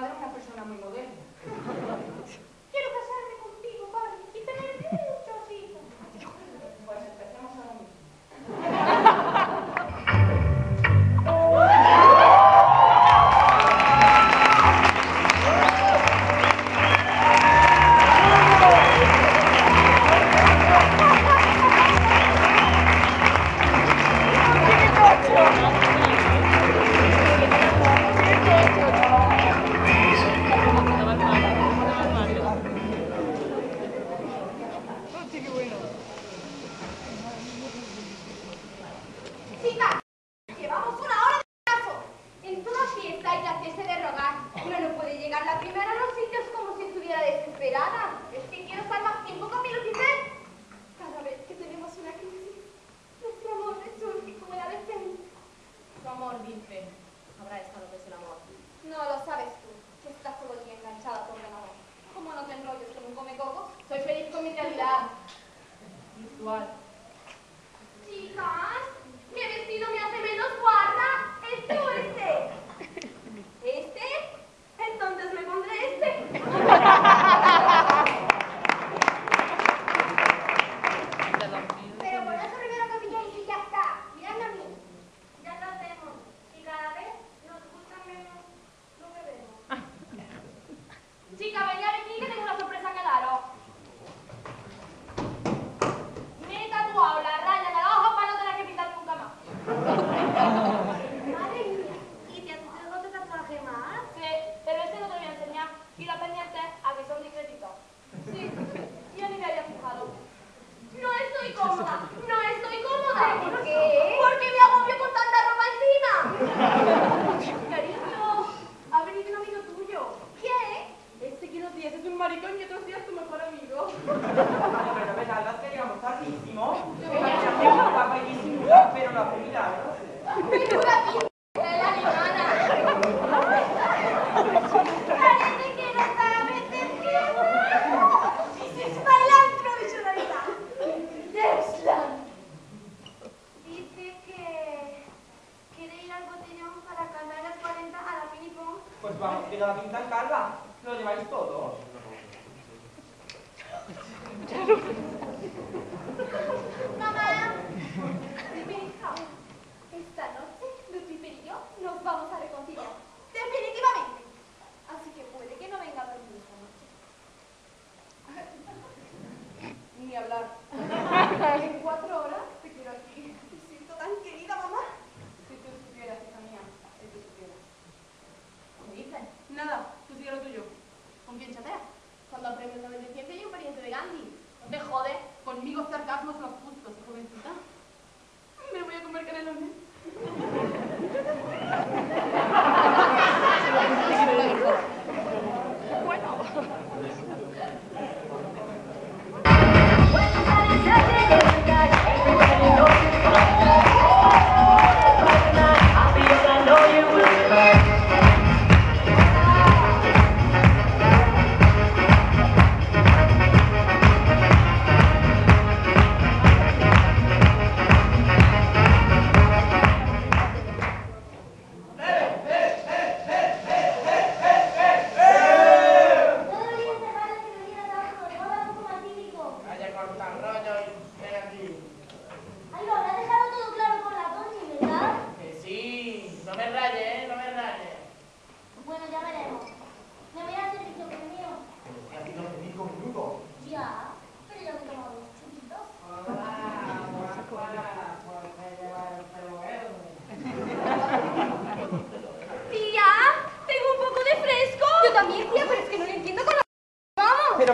padre es una persona muy moderna. Quiero casarme contigo, padre, y tener muchos hijos. Pues empecemos a lo mismo.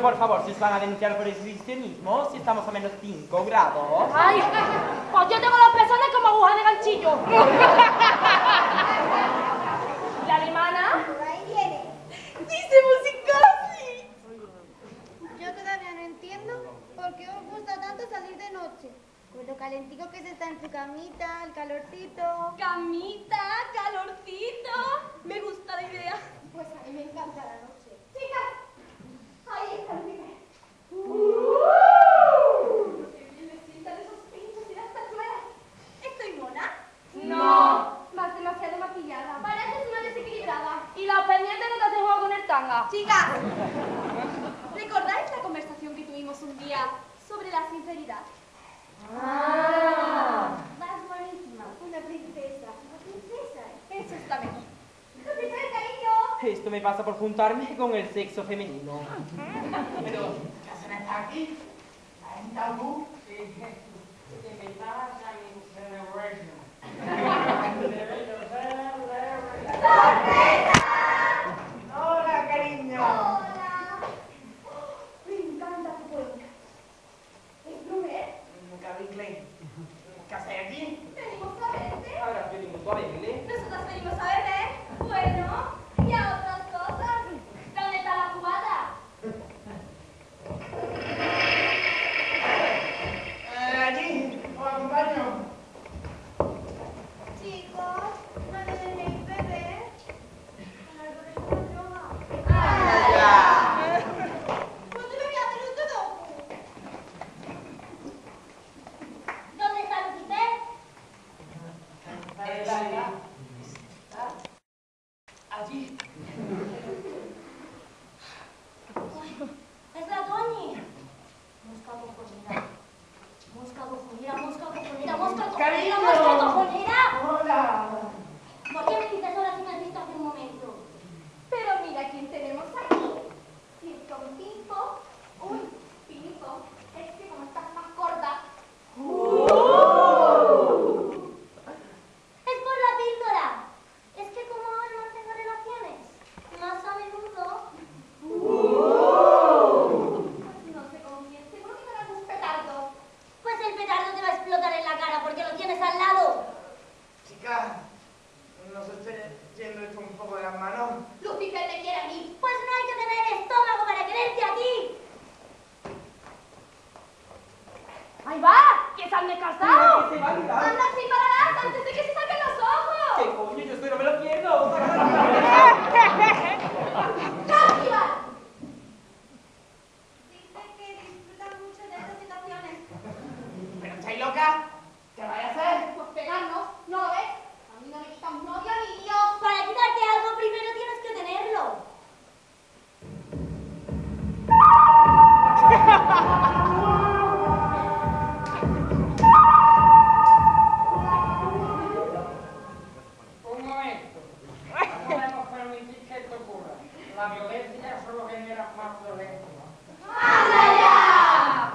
Por favor, si os van a denunciar por exhibicionismo, si estamos a menos 5 grados. Ay, pues yo tengo los pezones como agujas de ganchillo. La alemana. Ahí viene. Dice musicasi. Yo todavía no entiendo por qué os gusta tanto salir de noche. Con lo calentico que se está en tu camita, el calorcito. Camita, calorcito. Me gusta la idea. Pues a mí me encanta la noche. Chicas. Ahí está, mira. ¡Qué bien me sientan esos pinchos y las tachuelas! ¿Estoy mona? No. Vas demasiado maquillada. Pareces una desequilibrada. Y la pendiente no te hace juego. ganga. Chicas, ¿recordáis la conversación que tuvimos un día sobre la sinceridad? Ah. Vas buenísima, una princesa. ¿Una princesa? Eso está mejor. Esto me pasa por juntarme con el sexo femenino. Pero, ¿qué hacen hasta aquí? ¿Hay un tabú? Que me pasan en celebration. ¡Sorpresa! ¡Hola, cariño! ¡Hola! Me encanta tu cuenca. ¿Es Blumer? Nunca vi Clay. ¿Qué haces aquí? Venimos a verte. Ahora venimos a verle. Nosotras venimos a verle. Bueno. Y a otras cosas. ¿Dónde está la jugada? Allí, os acompaño. Chicos, ¿no tenéis bebé? Con algo de droga. ¡Ah, ya! ¿Cuándo me voy a hacer un todo? ¿Dónde está Lucifer? Está allá. Allí. ¡Es la Toñi! Mosca cojonera. Mosca cojonera, mosca cojonera, mosca cojonera, mosca cojonera. ¡Hola! ¿Por qué me dices hola si me has visto hace un momento? Pero mira quién tenemos aquí. Si es con Pipo, uy, Pipo, es que como estás más corta. ¡Es por la píldora! Es que como ahora no tengo relaciones, más a menudo... Pues no sé con quién, seguro que me das un petardo. Pues el petardo te va a explotar en la cara porque lo tienes al lado. Chica, nos estoy yendo esto un poco de las manos. Lucifer me quiere a mí. Pues no hay que tener estómago para quererte a ti. ¡Ahí va! ¡Que se han descasado! ¡Se va a mirar! ¡Anda así para adelante antes de que se saquen los ojos! ¡Qué coño! ¡Yo estoy no me lo pierdo! ¡Cállate! Dice que disfrutan mucho de estas situaciones. ¿Pero estáis loca? ¿Qué vais a hacer? Pues pegarnos, ¿no lo ves? A mí no me quitan un novio ni yo. Para quitarte algo primero tienes que tenerlo. La violencia solo genera más violencia. ¡Más allá!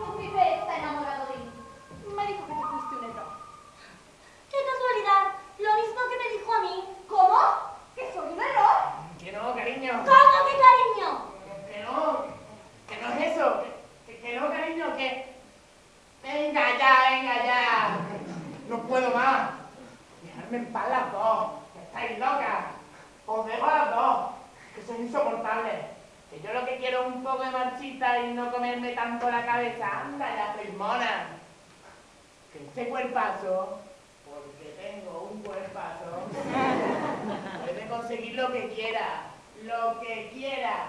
Lucifer está enamorado de mí. Me dijo que te fuiste un error. ¡Qué casualidad! Lo mismo que me dijo a mí. ¿Cómo? ¿Que soy un error? Que no, cariño. ¿Cómo que cariño? Que no es eso. Que no, cariño, que... Venga ya, venga ya. No puedo más. Dejadme en paz las dos. Estáis locas. Os dejo a las dos. Que sois insoportables. Que yo lo que quiero es un poco de marchita y no comerme tanto la cabeza. Anda ya, sois monas. Que este cuerpazo, porque tengo un cuerpazo, puede conseguir lo que quiera. Lo que quiera.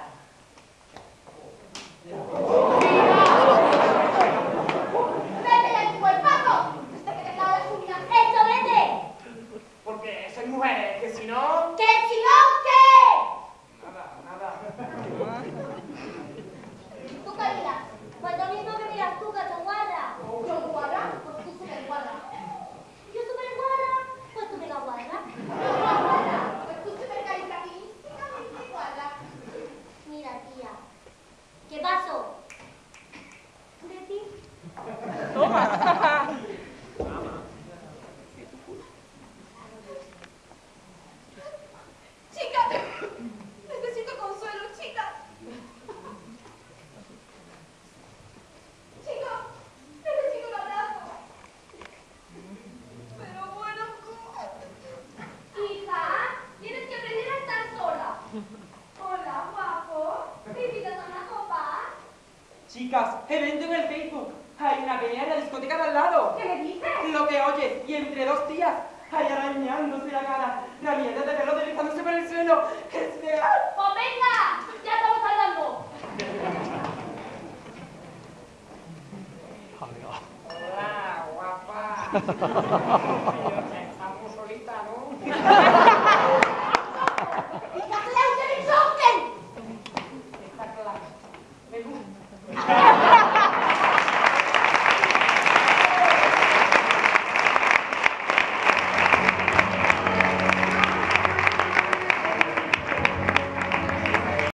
Porque soy mujer, que si no... ¿Que si no qué? Nada, nada. Tú qué miras, pues lo mismo que miras tú, cachaguarra. ¿Yo guarra? Pues tú super guarra. ¿Yo super guarra? Pues tú me la guarra. ¿Yo guarra? Pues tú super caritabilísticamente guarra. Mira, tía, ¿qué pasó? ¿De ti? Toma. Evento en el Facebook. Hay una pelea en la discoteca de al lado. ¿Qué me dices? Lo que oyes. Y entre dos tías, ahí arañándose la cara. La mierda de pelo deslizándose por el suelo. ¡Que sea! ¡Pues venga! ¡Ya estamos hablando!